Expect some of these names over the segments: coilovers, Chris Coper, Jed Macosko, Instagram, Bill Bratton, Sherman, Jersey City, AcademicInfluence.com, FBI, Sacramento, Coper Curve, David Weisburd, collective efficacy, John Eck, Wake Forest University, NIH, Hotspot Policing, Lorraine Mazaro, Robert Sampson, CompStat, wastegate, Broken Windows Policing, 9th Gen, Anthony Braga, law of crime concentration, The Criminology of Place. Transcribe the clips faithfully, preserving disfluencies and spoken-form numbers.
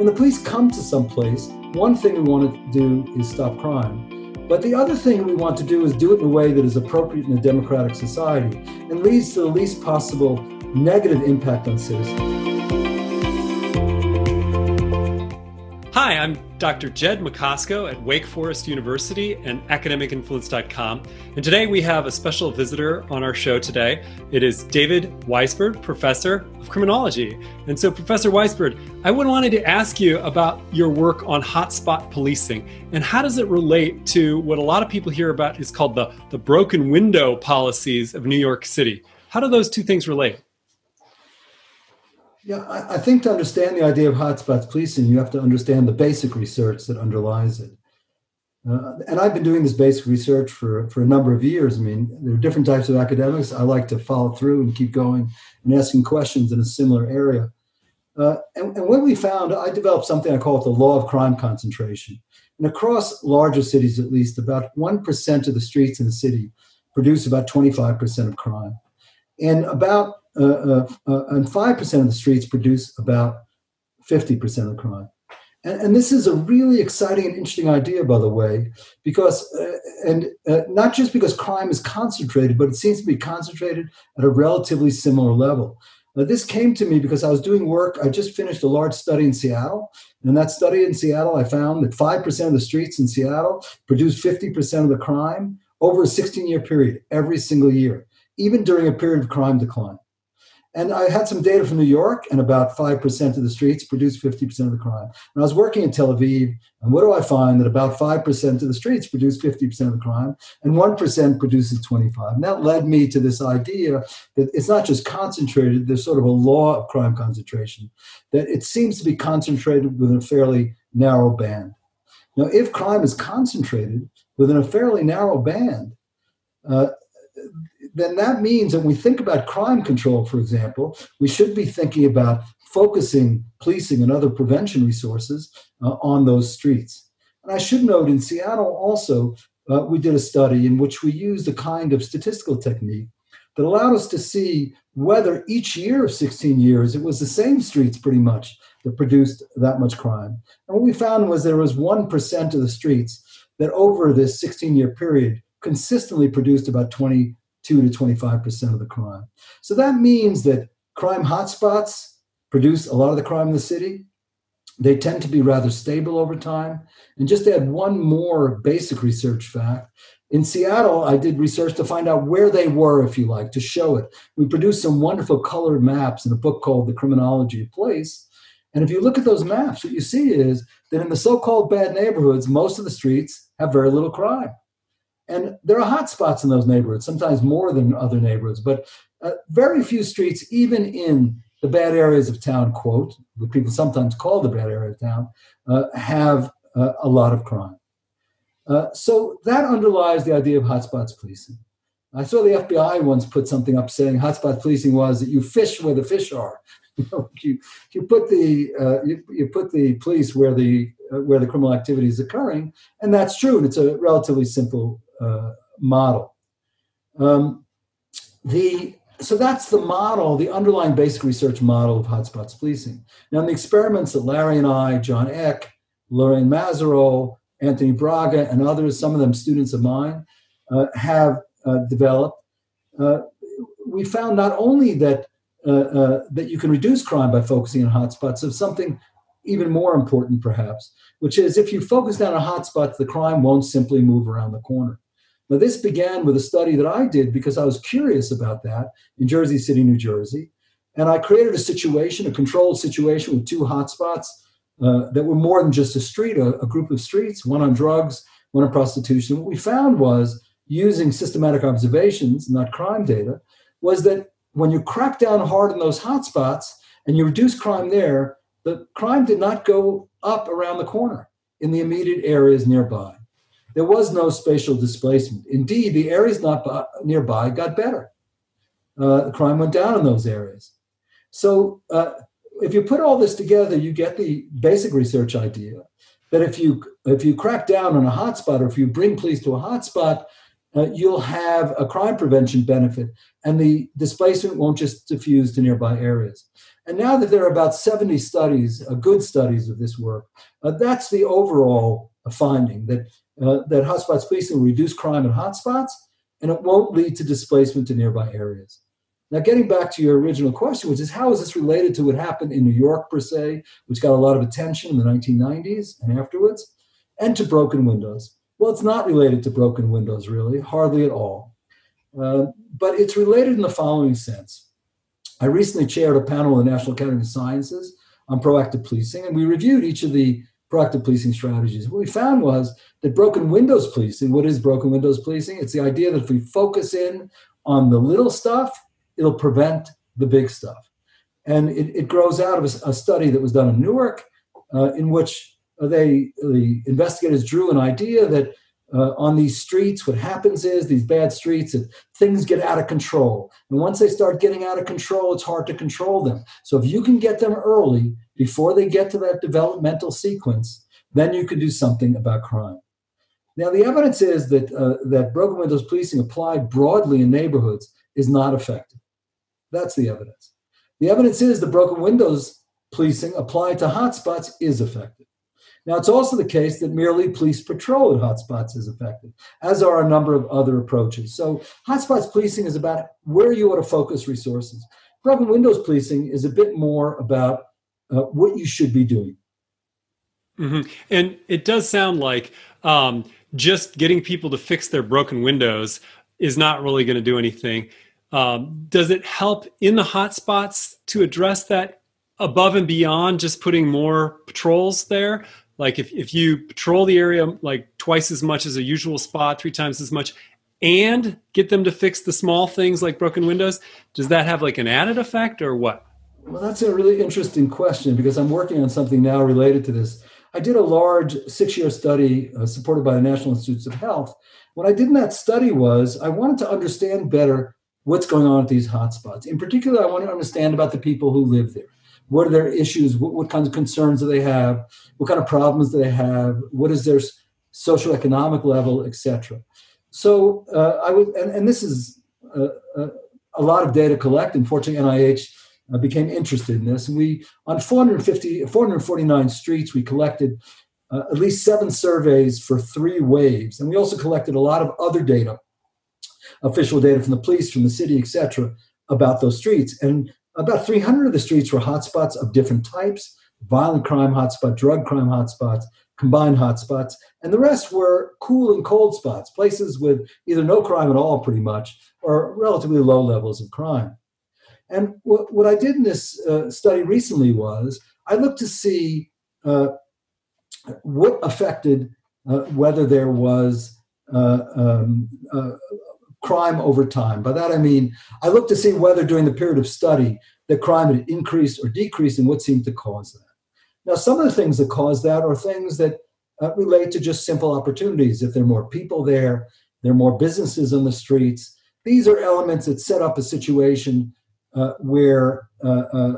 When the police come to some place, one thing we want to do is stop crime. But the other thing we want to do is do it in a way that is appropriate in a democratic society and leads to the least possible negative impact on citizens. Hi, I'm Doctor Jed Macosko at Wake Forest University and academic influence dot com. And today we have a special visitor on our show today. It is David Weisburd, Professor of Criminology. And so, Professor Weisburd, I would wanted to ask you about your work on hotspot policing and how does it relate to what a lot of people hear about is called the, the broken window policies of New York City. How do those two things relate? Yeah, I think to understand the idea of hotspot policing, you have to understand the basic research that underlies it. Uh, and I've been doing this basic research for, for a number of years. I mean, there are different types of academics. I like to follow through and keep going and asking questions in a similar area. Uh, and, and when we found, I developed something I call the law of crime concentration. And across larger cities, at least, about one percent of the streets in the city produce about twenty-five percent of crime. And about Uh, uh, uh, and five percent of the streets produce about fifty percent of crime. And, and this is a really exciting and interesting idea, by the way, because, uh, and uh, not just because crime is concentrated, but it seems to be concentrated at a relatively similar level. Now, this came to me because I was doing work. I just finished a large study in Seattle. And in that study in Seattle, I found that five percent of the streets in Seattle produced fifty percent of the crime over a sixteen year period, every single year, even during a period of crime decline. And I had some data from New York, and about five percent of the streets produce fifty percent of the crime. And I was working in Tel Aviv, and what do I find? That about five percent of the streets produce fifty percent of the crime, and one percent produces twenty-five percent. And that led me to this idea that it's not just concentrated, there's sort of a law of crime concentration, that it seems to be concentrated within a fairly narrow band. Now, if crime is concentrated within a fairly narrow band, uh, then that means when we think about crime control, for example, we should be thinking about focusing policing and other prevention resources uh, on those streets. And I should note in Seattle also, uh, we did a study in which we used a kind of statistical technique that allowed us to see whether each year of sixteen years, it was the same streets pretty much that produced that much crime. And what we found was there was one percent of the streets that over this sixteen year period consistently produced about twenty-two to twenty-five percent of the crime. So that means that crime hotspots produce a lot of the crime in the city. They tend to be rather stable over time. And just to add one more basic research fact, in Seattle, I did research to find out where they were, if you like, to show it. We produced some wonderful colored maps in a book called The Criminology of Place. And if you look at those maps, what you see is that in the so-called bad neighborhoods, most of the streets have very little crime. And there are hot spots in those neighborhoods, sometimes more than other neighborhoods, but uh, very few streets, even in the bad areas of town, quote, what people sometimes call the bad area of town, uh, have uh, a lot of crime. Uh, so that underlies the idea of hotspots policing. I saw the F B I once put something up saying hotspot policing was that you fish where the fish are. you, know, you, you, put the, uh, you, you put the police where the, uh, where the criminal activity is occurring, and that's true, and it's a relatively simple Uh, model. Um, the, so that's the model, the underlying basic research model of hotspots policing. Now, in the experiments that Larry and I, John Eck, Lorraine Mazaro, Anthony Braga, and others, some of them students of mine, uh, have uh, developed, uh, we found not only that, uh, uh, that you can reduce crime by focusing on hotspots, of something even more important perhaps, which is if you focus down on hotspots, the crime won't simply move around the corner. Now, this began with a study that I did because I was curious about that in Jersey City, New Jersey. And I created a situation, a controlled situation with two hotspots uh, that were more than just a street, a, a group of streets, one on drugs, one on prostitution. What we found was, using systematic observations, not crime data, was that when you crack down hard on those hotspots and you reduce crime there, the crime did not go up around the corner in the immediate areas nearby. There was no spatial displacement. Indeed, the areas not by, nearby got better. Uh, the crime went down in those areas. So uh, if you put all this together, you get the basic research idea that if you, if you crack down on a hotspot, or if you bring police to a hotspot, uh, you'll have a crime prevention benefit, and the displacement won't just diffuse to nearby areas. And now that there are about seventy studies, uh, good studies of this work, uh, that's the overall finding, that, uh, that hotspots policing will reduce crime in hotspots, and it won't lead to displacement to nearby areas. Now, getting back to your original question, which is how is this related to what happened in New York, per se, which got a lot of attention in the nineteen nineties and afterwards, and to broken windows? Well, it's not related to broken windows, really, hardly at all. Uh, but it's related in the following sense. I recently chaired a panel of the National Academy of Sciences on proactive policing, and we reviewed each of the proactive policing strategies. What we found was that broken windows policing, what is broken windows policing? It's the idea that if we focus in on the little stuff, it'll prevent the big stuff. And it, it grows out of a, a study that was done in Newark, uh, in which they, the investigators drew an idea that Uh, on these streets, what happens is, these bad streets, that things get out of control. And once they start getting out of control, it's hard to control them. So if you can get them early, before they get to that developmental sequence, then you can do something about crime. Now, the evidence is that, uh, that broken windows policing applied broadly in neighborhoods is not effective. That's the evidence. The evidence is that broken windows policing applied to hotspots is effective. Now, it's also the case that merely police patrol at hotspots is effective, as are a number of other approaches. So hotspots policing is about where you ought to focus resources. Broken windows policing is a bit more about uh, what you should be doing. Mm-hmm. And it does sound like um, just getting people to fix their broken windows is not really going to do anything. Um, does it help in the hotspots to address that above and beyond just putting more patrols there? Like if, if you patrol the area like twice as much as a usual spot, three times as much, and get them to fix the small things like broken windows, does that have like an added effect or what? Well, that's a really interesting question, because I'm working on something now related to this. I did a large six-year study uh, supported by the National Institutes of Health. What I did in that study was I wanted to understand better what's going on at these hotspots. In particular, I wanted to understand about the people who live there. What are their issues? What, what kinds of concerns do they have? What kind of problems do they have? What is their socioeconomic level, et cetera? So uh, I would, and, and this is uh, uh, a lot of data collected. Unfortunately, N I H uh, became interested in this. And we, on four hundred fifty, four hundred forty-nine streets, we collected uh, at least seven surveys for three waves. And we also collected a lot of other data, official data from the police, from the city, et cetera, about those streets. And about three hundred of the streets were hotspots of different types: violent crime hotspots, drug crime hotspots, combined hotspots, and the rest were cool and cold spots, places with either no crime at all, pretty much, or relatively low levels of crime. And wh- what I did in this uh, study recently was I looked to see uh, what affected uh, whether there was uh, um, uh, crime over time. By that I mean, I looked to see whether during the period of study the crime had increased or decreased and what seemed to cause that. Now, some of the things that cause that are things that uh, relate to just simple opportunities. If there are more people there, there are more businesses on the streets. These are elements that set up a situation uh, where uh, uh,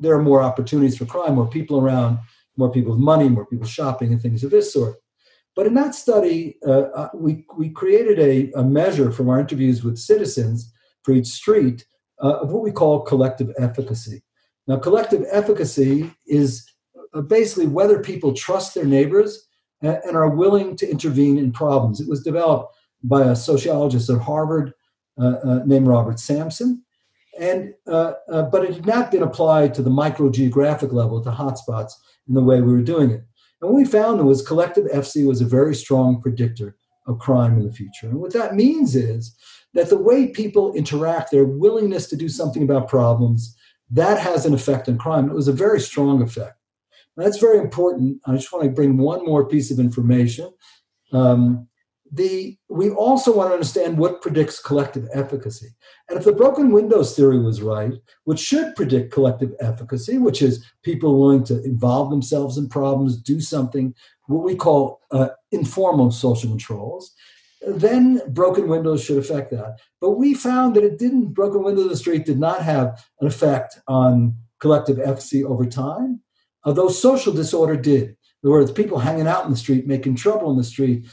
there are more opportunities for crime, more people around, more people with money, more people shopping, and things of this sort. But in that study, uh, we, we created a, a measure from our interviews with citizens for each street uh, of what we call collective efficacy. Now, collective efficacy is basically whether people trust their neighbors and, and are willing to intervene in problems. It was developed by a sociologist at Harvard uh, uh, named Robert Sampson, and, uh, uh, but it had not been applied to the microgeographic level, to hotspots, in the way we were doing it. And what we found was collective F C was a very strong predictor of crime in the future. And what that means is that the way people interact, their willingness to do something about problems, that has an effect on crime. It was a very strong effect. And that's very important. I just want to bring one more piece of information. Um, the, we also want to understand what predicts collective efficacy. And if the broken windows theory was right, what should predict collective efficacy, which is people willing to involve themselves in problems, do something, what we call uh, informal social controls, then broken windows should affect that. But we found that it didn't. Broken windows in the street did not have an effect on collective efficacy over time, although social disorder did. In other words, people hanging out in the street, making trouble in the street,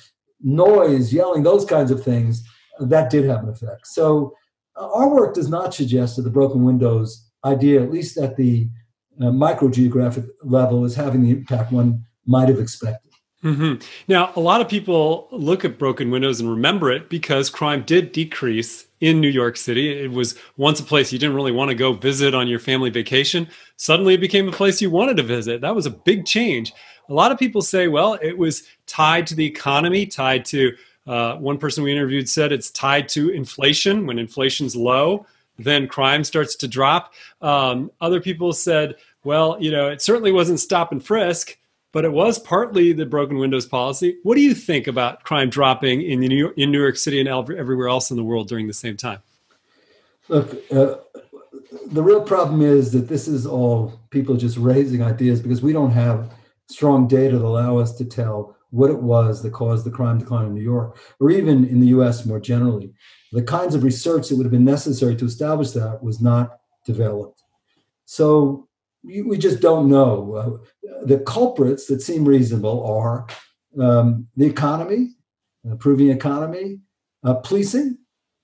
noise, yelling, those kinds of things, that did have an effect. So uh, our work does not suggest that the broken windows idea, at least at the uh, microgeographic level, is having the impact one might have expected. Mm-hmm. Now, a lot of people look at broken windows and remember it because crime did decrease in New York City. It was once a place you didn't really want to go visit on your family vacation. Suddenly it became a place you wanted to visit. That was a big change. A lot of people say, well, it was tied to the economy, tied to, uh, one person we interviewed said it's tied to inflation. When inflation's low, then crime starts to drop. Um, other people said, well, you know, it certainly wasn't stop and frisk, but it was partly the broken windows policy. What do you think about crime dropping in New York, in New York City and everywhere else in the world during the same time? Look, uh, the real problem is that this is all people just raising ideas because we don't have strong data that allow us to tell what it was that caused the crime decline in New York, or even in the U S more generally. The kinds of research that would have been necessary to establish that was not developed. So we just don't know. Uh, the culprits that seem reasonable are um, the economy, improving economy, uh, policing.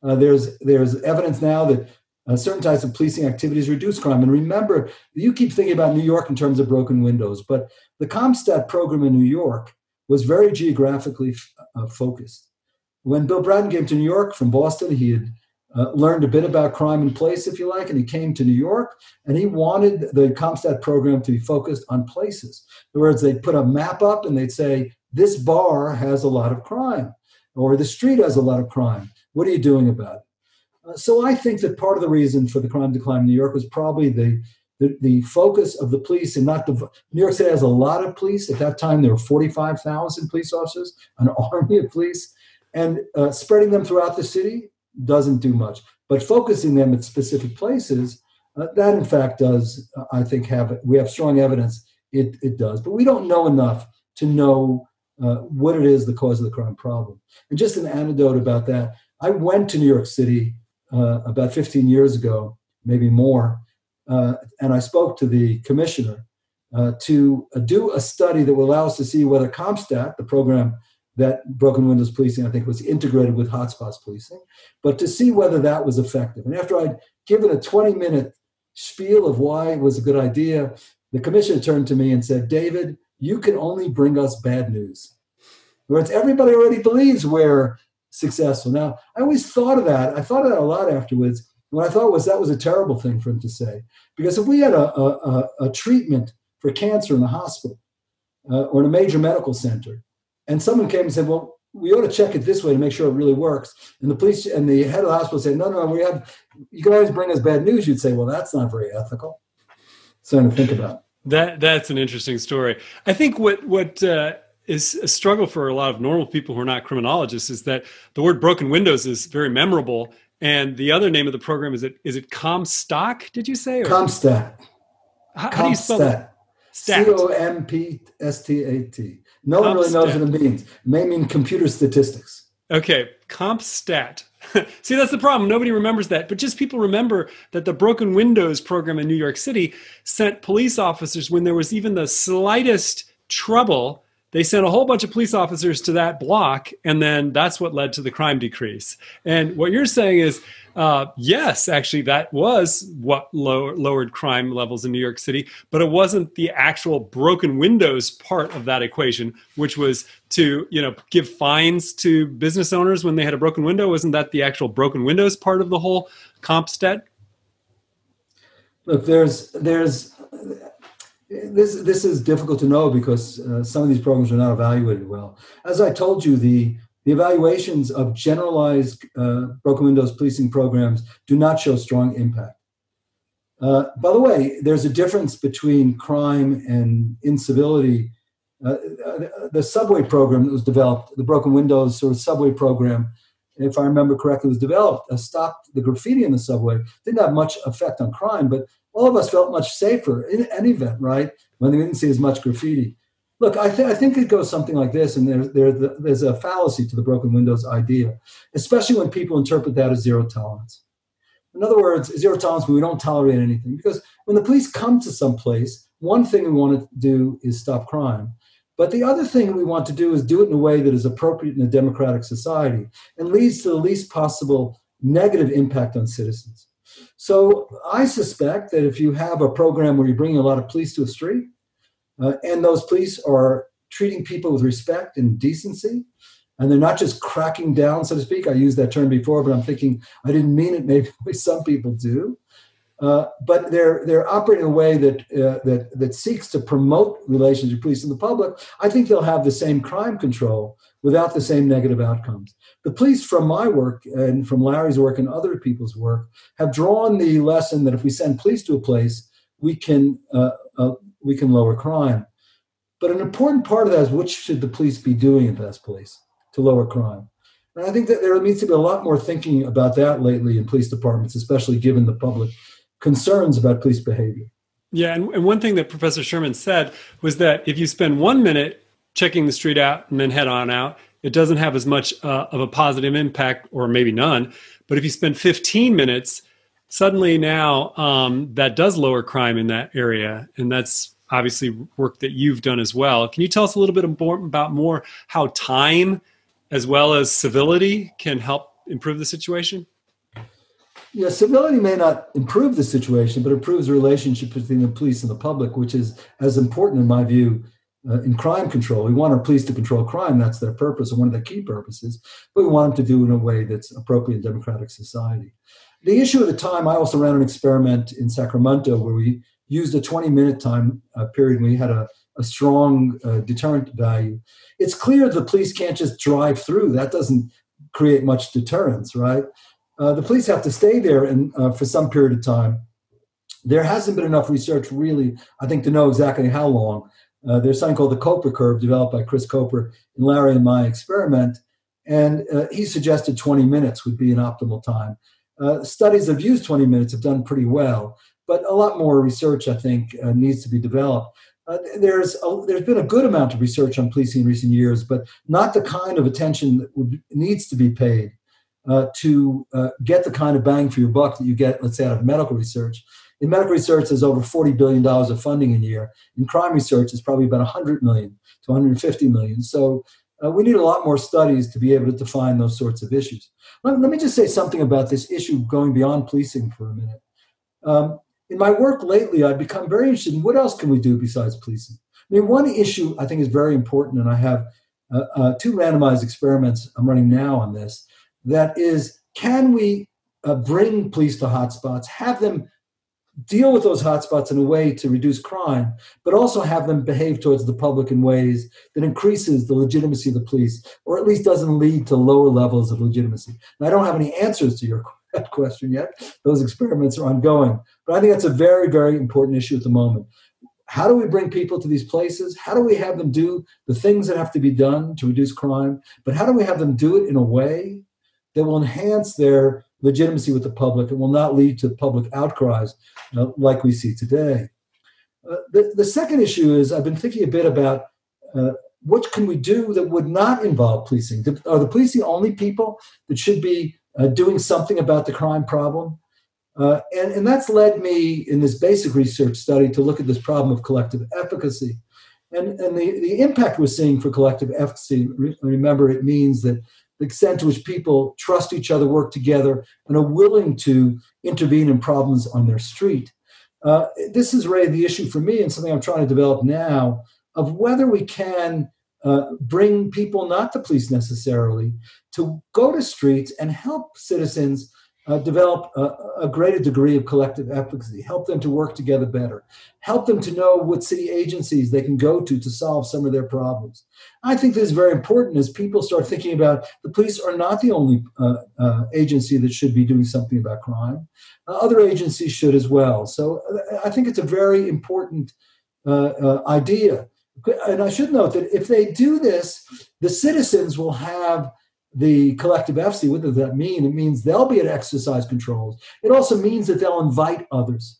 Uh, there's there's evidence now that uh, certain types of policing activities reduce crime. And remember, you keep thinking about New York in terms of broken windows, but the CompStat program in New York was very geographically f- uh, focused. When Bill Bratton came to New York from Boston, he had Uh, learned a bit about crime in place, if you like, and he came to New York, and he wanted the CompStat program to be focused on places. In other words, they'd put a map up and they'd say, this bar has a lot of crime, or the street has a lot of crime. What are you doing about it? Uh, so I think that part of the reason for the crime decline in New York was probably the the, the focus of the police and not the... New York City has a lot of police. At that time, there were forty-five thousand police officers, an army of police, and uh, spreading them throughout the city doesn't do much, but focusing them at specific places, uh, that in fact does, uh, I think, have, we have strong evidence it, it does, but we don't know enough to know uh, what it is the cause of the crime problem. And just an anecdote about that, I went to New York City uh, about fifteen years ago, maybe more, uh, and I spoke to the commissioner uh, to uh, do a study that would allow us to see whether CompStat, the program that broken windows policing, I think, was integrated with hotspots policing, but to see whether that was effective. And after I'd given a twenty-minute spiel of why it was a good idea, the commissioner turned to me and said, David, you can only bring us bad news. In other words, everybody already believes we're successful. Now, I always thought of that. I thought of that a lot afterwards. What I thought was that was a terrible thing for him to say, because if we had a, a, a treatment for cancer in a hospital uh, or in a major medical center, and someone came and said, well, we ought to check it this way to make sure it really works. And the police and the head of the hospital said, no, no, we have, you can always bring us bad news. You'd say, well, that's not very ethical. Something to think about. That That's an interesting story. I think what, what uh, is a struggle for a lot of normal people who are not criminologists is that the word broken windows is very memorable. And the other name of the program, is it is it CompStat, did you say? Or? CompStat. How, how do you spell that? C O M P S T A T. No one really knows what it means. It may mean computer statistics. Okay, CompStat. See, that's the problem. Nobody remembers that. But just people remember that the Broken Windows program in New York City sent police officers when there was even the slightest trouble. They sent a whole bunch of police officers to that block, and then that's what led to the crime decrease. And what you're saying is, uh, yes, actually, that was what low, lowered crime levels in New York City, but it wasn't the actual broken windows part of that equation, which was to, you know, give fines to business owners when they had a broken window. Wasn't that the actual broken windows part of the whole CompStat? Look, there's there's... This this is difficult to know because uh, some of these programs are not evaluated well. As I told you, the, the evaluations of generalized uh, broken windows policing programs do not show strong impact. Uh, by the way, there's a difference between crime and incivility. Uh, the subway program that was developed, the broken windows sort of subway program, if I remember correctly, was developed, uh, stopped the graffiti in the subway. Didn't have much effect on crime, but all of us felt much safer in any event, right, when we didn't see as much graffiti. Look, I, th- I think it goes something like this, and there, there, the, there's a fallacy to the broken windows idea, especially when people interpret that as zero tolerance. In other words, zero tolerance when we don't tolerate anything, because when the police come to some place, one thing we want to do is stop crime. But the other thing we want to do is do it in a way that is appropriate in a democratic society and leads to the least possible negative impact on citizens. So I suspect that if you have a program where you're bringing a lot of police to a street, uh, and those police are treating people with respect and decency, and they're not just cracking down, so to speak. I used that term before, but I'm thinking I didn't mean it. Maybe some people do. Uh, but they're they're operating in a way that uh, that that seeks to promote relations with police and the public. I think they'll have the same crime control without the same negative outcomes. The police, from my work and from Larry's work and other people's work, have drawn the lesson that if we send police to a place, we can uh, uh, we can lower crime. But an important part of that is what should the police be doing if that's police to lower crime. And I think that there needs to be a lot more thinking about that lately in police departments, especially given the public concerns about police behavior. Yeah, and, and one thing that Professor Sherman said was that if you spend one minute checking the street out and then head on out, it doesn't have as much uh, of a positive impact, or maybe none. But if you spend fifteen minutes, suddenly now um, that does lower crime in that area. And that's obviously work that you've done as well. Can you tell us a little bit more about more how time as well as civility can help improve the situation? Yeah, civility may not improve the situation, but improves the relationship between the police and the public, which is as important, in my view, uh, in crime control. We want our police to control crime. That's their purpose, or one of their key purposes. But we want them to do it in a way that's appropriate in democratic society. The issue at the time, I also ran an experiment in Sacramento where we used a twenty-minute time uh, period, and we had a, a strong uh, deterrent value. It's clear the police can't just drive through. That doesn't create much deterrence, right? Uh, the police have to stay there and, uh, for some period of time. There hasn't been enough research, really, I think, to know exactly how long. Uh, there's something called the Coper Curve, developed by Chris Coper and Larry in my experiment, and uh, he suggested twenty minutes would be an optimal time. Uh, studies that have used twenty minutes have done pretty well, but a lot more research, I think, uh, needs to be developed. Uh, there's a, there's been a good amount of research on policing in recent years, but not the kind of attention that would, needs to be paid Uh, to uh, get the kind of bang for your buck that you get, let's say, out of medical research. In medical research, there's over forty billion dollars of funding a year. In crime research, it's probably about one hundred million to one hundred fifty million. So uh, we need a lot more studies to be able to define those sorts of issues. Let, let me just say something about this issue going beyond policing for a minute. Um, in my work lately, I've become very interested in what else can we do besides policing. I mean, one issue I think is very important, and I have uh, uh, two randomized experiments I'm running now on this. That is, can we uh, bring police to hotspots, have them deal with those hotspots in a way to reduce crime, but also have them behave towards the public in ways that increases the legitimacy of the police, or at least doesn't lead to lower levels of legitimacy? And I don't have any answers to your question yet. Those experiments are ongoing. But I think that's a very, very important issue at the moment. How do we bring people to these places? How do we have them do the things that have to be done to reduce crime? But how do we have them do it in a way that will enhance their legitimacy with the public and will not lead to public outcries uh, like we see today? Uh, the, the second issue is I've been thinking a bit about uh, what can we do that would not involve policing? Are the police the only people that should be uh, doing something about the crime problem? Uh, and, and that's led me in this basic research study to look at this problem of collective efficacy. And, and the, the impact we're seeing for collective efficacy, re- remember, it means that the extent to which people trust each other, work together, and are willing to intervene in problems on their street. Uh, this is really the issue for me and something I'm trying to develop now of whether we can uh, bring people, not the police necessarily, to go to streets and help citizens uh, develop a, a greater degree of collective efficacy, help them to work together better, help them to know what city agencies they can go to to solve some of their problems. I think this is very important as people start thinking about the police are not the only uh, uh, agency that should be doing something about crime. Uh, other agencies should as well. So I think it's a very important uh, uh, idea. And I should note that if they do this, the citizens will have the collective efficacy. What does that mean? It means they'll be at exercise controls. It also means that they'll invite others.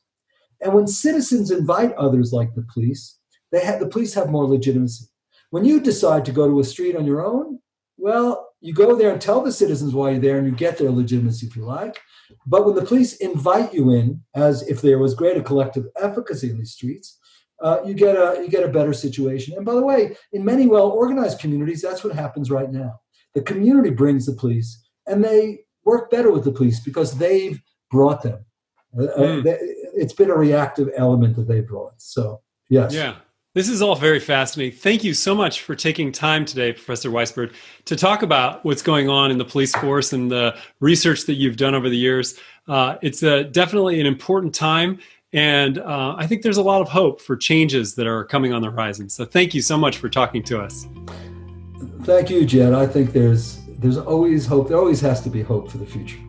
And when citizens invite others like the police, they have, the police have more legitimacy. When you decide to go to a street on your own, well, you go there and tell the citizens why you're there and you get their legitimacy if you like. But when the police invite you in, as if there was greater collective efficacy in these streets, uh, you get a you get a better situation. And by the way, in many well-organized communities, that's what happens right now. The community brings the police, and they work better with the police because they've brought them. Mm. Uh, they, it's been a reactive element that they brought. So, yes. Yeah. This is all very fascinating. Thank you so much for taking time today, Professor Weisburd, to talk about what's going on in the police force and the research that you've done over the years. Uh, it's a, definitely an important time, and uh, I think there's a lot of hope for changes that are coming on the horizon. So thank you so much for talking to us. Thank you, Jed. I think there's, there's always hope. There always has to be hope for the future.